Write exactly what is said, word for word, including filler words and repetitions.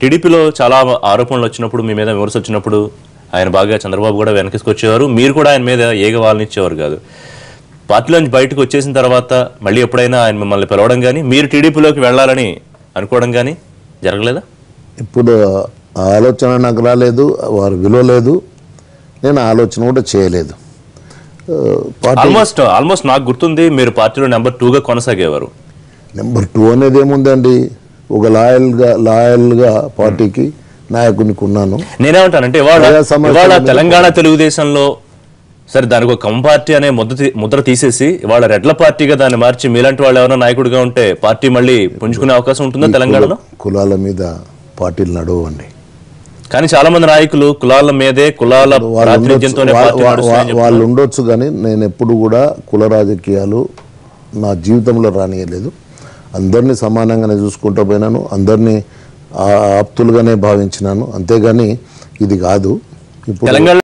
టీడీపీలో చాలా ఆరోపణలు వచ్చినప్పుడు మీ మీద విమర్శలు వచ్చినప్పుడు ఆయన బాగా చంద్రబాబు కూడా వెనకేసుకొచ్చేవారు, మీరు కూడా ఆయన మీద ఏగవాలనిచ్చేవారు కాదు. పార్టీలోంచి బయటకు వచ్చేసిన తర్వాత మళ్ళీ ఎప్పుడైనా ఆయన మిమ్మల్ని పిలవడం కానీ మీరు టీడీపీలోకి వెళ్ళాలని అనుకోవడం కానీ జరగలేదా? ఇప్పుడు ఆలోచన నాకు రాలేదు, వారు విలువ లేదు, నేను ఆలోచన కూడా చేయలేదు. ఆల్మోస్ట్ ఆల్మోస్ట్ నాకు గుర్తుంది మీరు పార్టీలో నెంబర్ టూగా కొనసాగేవారు. నెంబర్ టూ అనేది ఏముందండి, ఒక లాయల్గా లాయల్గా పార్టీకి నాయకునికి ఉన్నాను. నేనేమంటానంటే ఇవాళ తెలంగాణ తెలుగుదేశంలో సరే దానికి ఒక కమ్ పార్టీ అనే ముద్ర ముద్ర తీసేసి ఇవాళ రెడ్ల పార్టీగా దాన్ని మార్చి మీలాంటి వాళ్ళు ఎవరైనా నాయకుడిగా ఉంటే పార్టీ మళ్ళీ పుంజుకునే అవకాశం ఉంటుందా తెలంగాణలో? కులాల మీద పార్టీలు నడవండి, కానీ చాలా మంది నాయకులు కులాల మీదే కులాల వాళ్ళు ఉండొచ్చు, కానీ నేను ఎప్పుడు కూడా కుల రాజకీయాలు నా జీవితంలో రానియలేదు. అందరినీ సమానంగానే చూసుకుంటూ పోయినాను, అందరినీ ఆప్తులుగానే భావించినాను, అంతేగాని ఇది కాదు. ఇప్పుడు